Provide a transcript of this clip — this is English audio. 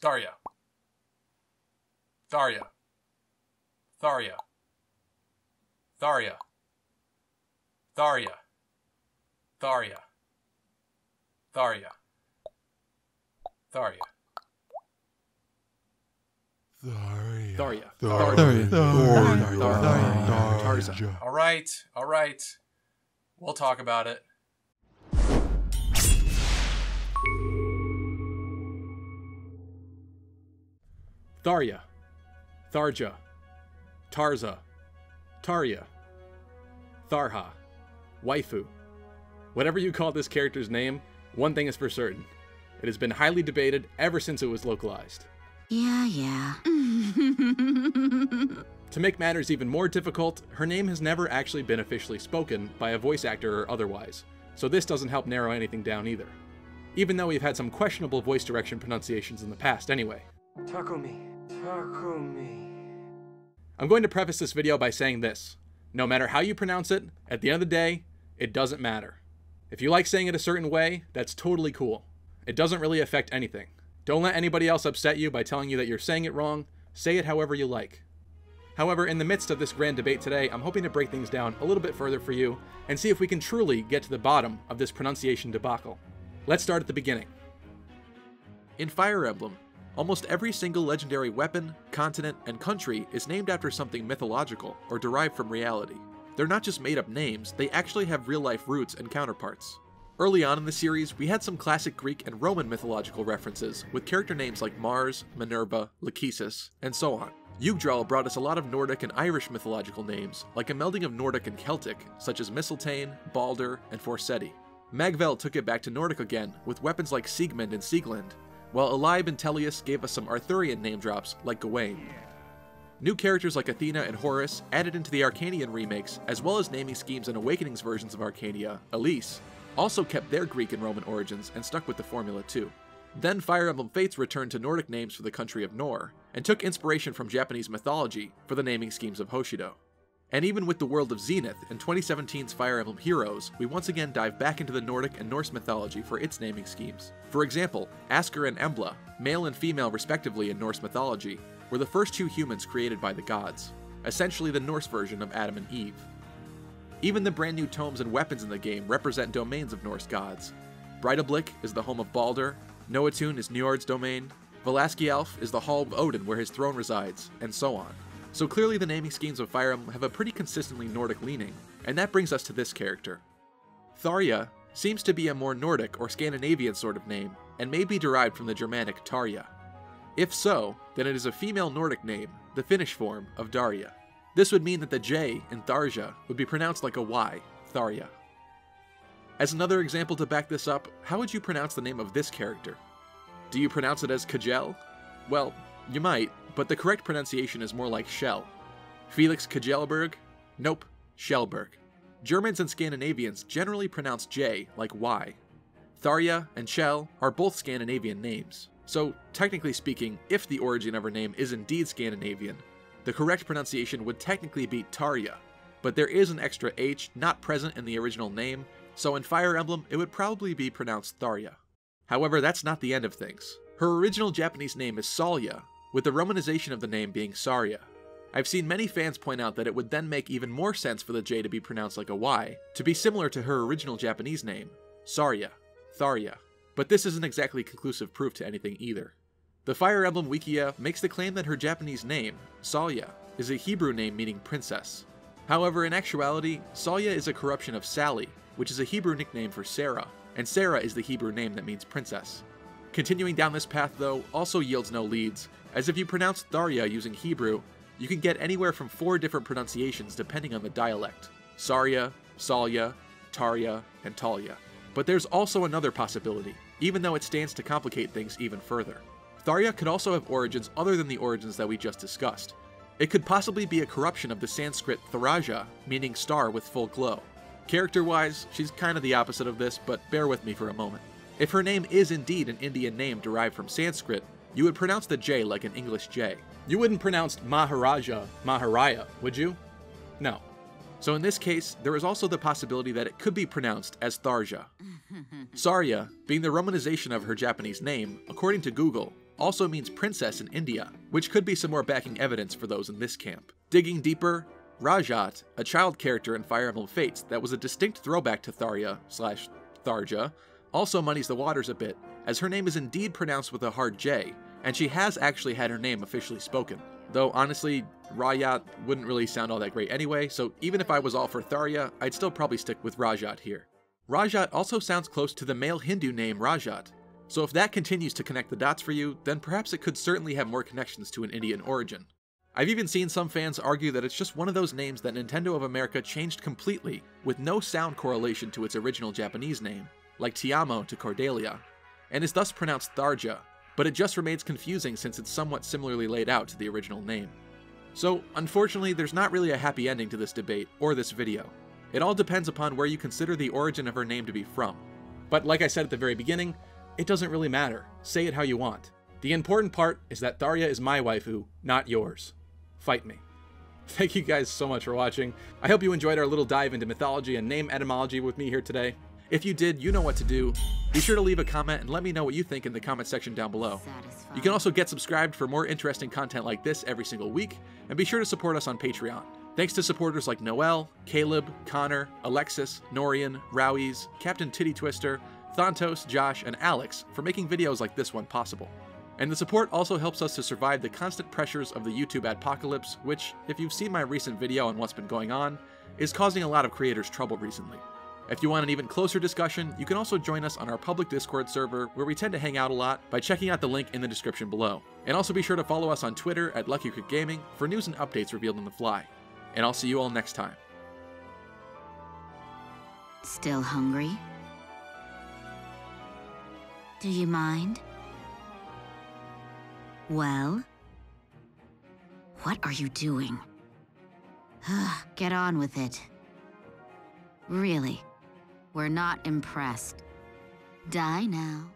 Tarja. Tarja. Tarja. Tarja. Tarja. Tarja. Tarja. Tarja. Darja. Tarja. All right. We'll talk about it. Darja. Tharja. Tarza. Tarja. Tharja. Waifu. Whatever you call this character's name, one thing is for certain. It has been highly debated ever since it was localized. Yeah. To make matters even more difficult, her name has never actually been officially spoken by a voice actor or otherwise, so this doesn't help narrow anything down either. Even though we've had some questionable voice direction pronunciations in the past anyway. Takumi. I'm going to preface this video by saying this. No matter how you pronounce it, at the end of the day, it doesn't matter. If you like saying it a certain way, that's totally cool. It doesn't really affect anything. Don't let anybody else upset you by telling you that you're saying it wrong. Say it however you like. However, in the midst of this grand debate today, I'm hoping to break things down a little bit further for you and see if we can truly get to the bottom of this pronunciation debacle. Let's start at the beginning. In Fire Emblem, almost every single legendary weapon, continent, and country is named after something mythological or derived from reality. They're not just made-up names, they actually have real-life roots and counterparts. Early on in the series, we had some classic Greek and Roman mythological references, with character names like Mars, Minerva, Lachesis, and so on. Yggdral brought us a lot of Nordic and Irish mythological names, like a melding of Nordic and Celtic, such as Mistletaine, Balder, and Forseti. Magvel took it back to Nordic again, with weapons like Siegmund and Siegland, while Elibe and Tellius gave us some Arthurian name drops like Gawain. New characters like Athena and Horus added into the Arcanian remakes, as well as naming schemes and Awakenings versions of Arcania, Elise, also kept their Greek and Roman origins and stuck with the formula too. Then Fire Emblem Fates returned to Nordic names for the country of Nor, and took inspiration from Japanese mythology for the naming schemes of Hoshido. And even with the world of Zenith in 2017's Fire Emblem Heroes, we once again dive back into the Nordic and Norse mythology for its naming schemes. For example, Askr and Embla, male and female respectively in Norse mythology, were the first two humans created by the gods, essentially the Norse version of Adam and Eve. Even the brand new tomes and weapons in the game represent domains of Norse gods. Breidablik is the home of Baldur, Noatun is Njord's domain, Velaskialf is the hall of Odin where his throne resides, and so on. So clearly the naming schemes of Fire Emblem have a pretty consistently Nordic leaning, and that brings us to this character. Tharja seems to be a more Nordic or Scandinavian sort of name, and may be derived from the Germanic Tarja. If so, then it is a female Nordic name, the Finnish form of Darja. This would mean that the J in Tarja would be pronounced like a Y, Tharja. As another example to back this up, how would you pronounce the name of this character? Do you pronounce it as Kajel? Well, you might, but the correct pronunciation is more like Shell. Felix Kjellberg? Nope, Schellberg. Germans and Scandinavians generally pronounce J like Y. Tharja and Shell are both Scandinavian names, so technically speaking, if the origin of her name is indeed Scandinavian, the correct pronunciation would technically be Tarja, but there is an extra H not present in the original name, so in Fire Emblem it would probably be pronounced Tharja. However, that's not the end of things. Her original Japanese name is Salya, with the romanization of the name being Sarja. I've seen many fans point out that it would then make even more sense for the J to be pronounced like a Y, to be similar to her original Japanese name, Sarja, Tharja, but this isn't exactly conclusive proof to anything either. The Fire Emblem Wikia makes the claim that her Japanese name, Salya, is a Hebrew name meaning princess. However, in actuality, Salya is a corruption of Sally, which is a Hebrew nickname for Sarah, and Sarah is the Hebrew name that means princess. Continuing down this path, though, also yields no leads, as if you pronounce Tharja using Hebrew, you can get anywhere from 4 different pronunciations depending on the dialect. Sarja, Salya, Tarja, and Talya. But there's also another possibility, even though it stands to complicate things even further. Tharja could also have origins other than the origins that we just discussed. It could possibly be a corruption of the Sanskrit Tharja, meaning star with full glow. Character-wise, she's kind of the opposite of this, but bear with me for a moment. If her name is indeed an Indian name derived from Sanskrit, you would pronounce the J like an English J. You wouldn't pronounce Maharaja, Maharaya, would you? No. So in this case, there is also the possibility that it could be pronounced as Tharja. Sarja, being the romanization of her Japanese name, according to Google, also means princess in India, which could be some more backing evidence for those in this camp. Digging deeper, Rhajat, a child character in Fire Emblem Fates that was a distinct throwback to Tharja, also muddies the waters a bit, as her name is indeed pronounced with a hard J, and she has actually had her name officially spoken. Though honestly, Rhajat wouldn't really sound all that great anyway, so even if I was all for Tharja, I'd still probably stick with Rhajat here. Rhajat also sounds close to the male Hindu name Rajat, so if that continues to connect the dots for you, then perhaps it could certainly have more connections to an Indian origin. I've even seen some fans argue that it's just one of those names that Nintendo of America changed completely, with no sound correlation to its original Japanese name, like Tiamo to Cordelia, and is thus pronounced Tarja, but it just remains confusing since it's somewhat similarly laid out to the original name. So, unfortunately, there's not really a happy ending to this debate or this video. It all depends upon where you consider the origin of her name to be from. But like I said at the very beginning, it doesn't really matter. Say it how you want. The important part is that Tarja is my waifu, not yours. Fight me. Thank you guys so much for watching. I hope you enjoyed our little dive into mythology and name etymology with me here today. If you did, you know what to do. Be sure to leave a comment and let me know what you think in the comment section down below. You can also get subscribed for more interesting content like this every single week, and be sure to support us on Patreon. Thanks to supporters like Noel, Caleb, Connor, Alexis, Norian, Rowies, Captain Titty Twister, Thontos, Josh, and Alex for making videos like this one possible. And the support also helps us to survive the constant pressures of the YouTube adpocalypse, which, if you've seen my recent video on what's been going on, is causing a lot of creators trouble recently. If you want an even closer discussion, you can also join us on our public Discord server, where we tend to hang out a lot, by checking out the link in the description below. And also be sure to follow us on Twitter at Lucky Creek Gaming for news and updates revealed on the fly. And I'll see you all next time. Still hungry? Do you mind? Well? What are you doing? Get on with it. Really, we're not impressed. Die now.